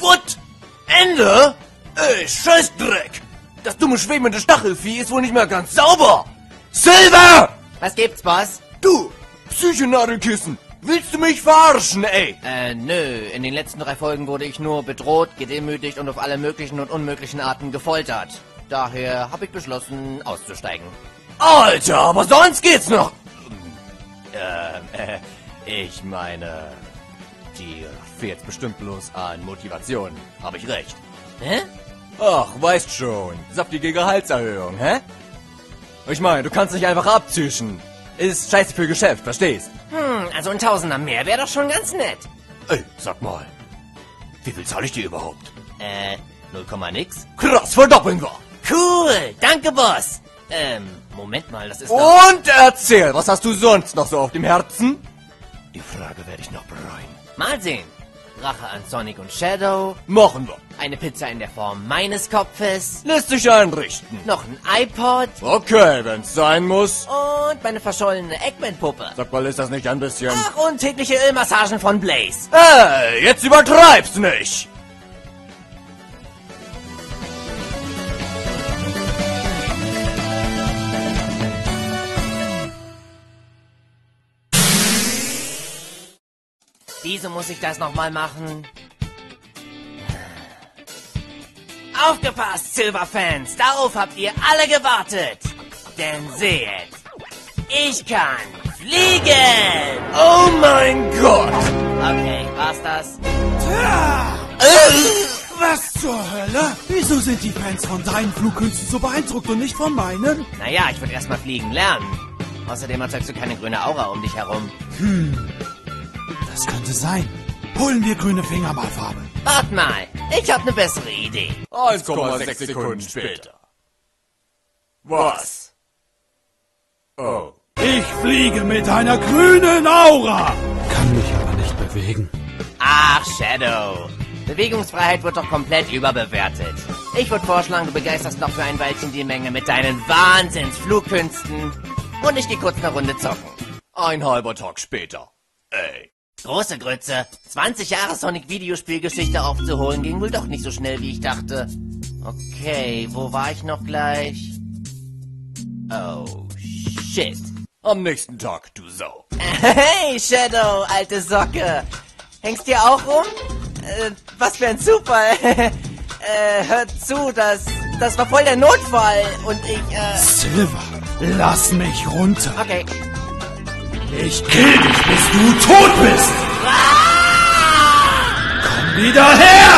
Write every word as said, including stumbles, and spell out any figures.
What? Ende? Ey, Scheißdreck! Das dumme schwebende Stachelvieh ist wohl nicht mehr ganz sauber! Silver! Was gibt's, Boss? Du, Psychonadelkissen! Willst du mich verarschen, ey? Äh, nö. In den letzten drei Folgen wurde ich nur bedroht, gedemütigt und auf alle möglichen und unmöglichen Arten gefoltert. Daher habe ich beschlossen, auszusteigen. Alter, aber sonst geht's noch! Äh, äh, ich meine... Dir fehlt bestimmt bloß an Motivation. Habe ich recht. Hä? Ach, weißt schon. Saftige Gehaltserhöhung, hä? Ich meine, du kannst nicht einfach abzischen. Ist scheiße für Geschäft, verstehst? Hm, also ein Tausender mehr wäre doch schon ganz nett. Ey, sag mal, wie viel zahle ich dir überhaupt? Äh, null Komma nix? Krass, verdoppeln wir! Cool, danke, Boss! Ähm, Moment mal, das ist doch... Und erzähl, was hast du sonst noch so auf dem Herzen? Die Frage werde ich noch bereuen. Mal sehen. Rache an Sonic und Shadow. Machen wir. Eine Pizza in der Form meines Kopfes. Lässt sich einrichten. Noch ein iPod. Okay, wenn's sein muss. Und meine verschollene Eggman-Puppe. Sag mal, ist das nicht ein bisschen... Ach, und tägliche Ölmassagen von Blaze. Ey, jetzt übertreib's nicht. Wieso muss ich das nochmal machen? Aufgepasst, Silver-Fans! Darauf habt ihr alle gewartet! Denn seht, ich kann fliegen! Oh mein Gott! Okay, war's das? Tja. Äh. Was zur Hölle? Wieso sind die Fans von deinen Flugkünsten so beeindruckt und nicht von meinen? Naja, ich würde erstmal fliegen lernen. Außerdem erzeugst du keine grüne Aura um dich herum. Hm... Das könnte sein. Holen wir grüne Fingermalfarbe. Warte mal, ich habe eine bessere Idee. eins Komma sechs Sekunden später. Was? Oh. Ich fliege mit einer grünen Aura. Kann mich aber nicht bewegen. Ach, Shadow. Bewegungsfreiheit wird doch komplett überbewertet. Ich würde vorschlagen, du begeisterst noch für ein Weilchen die Menge mit deinen Wahnsinnsflugkünsten. Und ich gehe kurz eine Runde zocken. Ein halber Tag später. Ey. Große Grütze, zwanzig Jahre Sonic-Videospielgeschichte aufzuholen, ging wohl doch nicht so schnell, wie ich dachte. Okay, wo war ich noch gleich? Oh, shit. Am nächsten Tag, du Sau. Hey, Shadow, alte Socke. Hängst dir auch rum? Äh, was für ein Zufall. äh, hört zu, das, das war voll der Notfall und ich, äh... Silver, lass mich runter. Okay. Ich kill dich, bis du tot bist! Ah! Komm wieder her!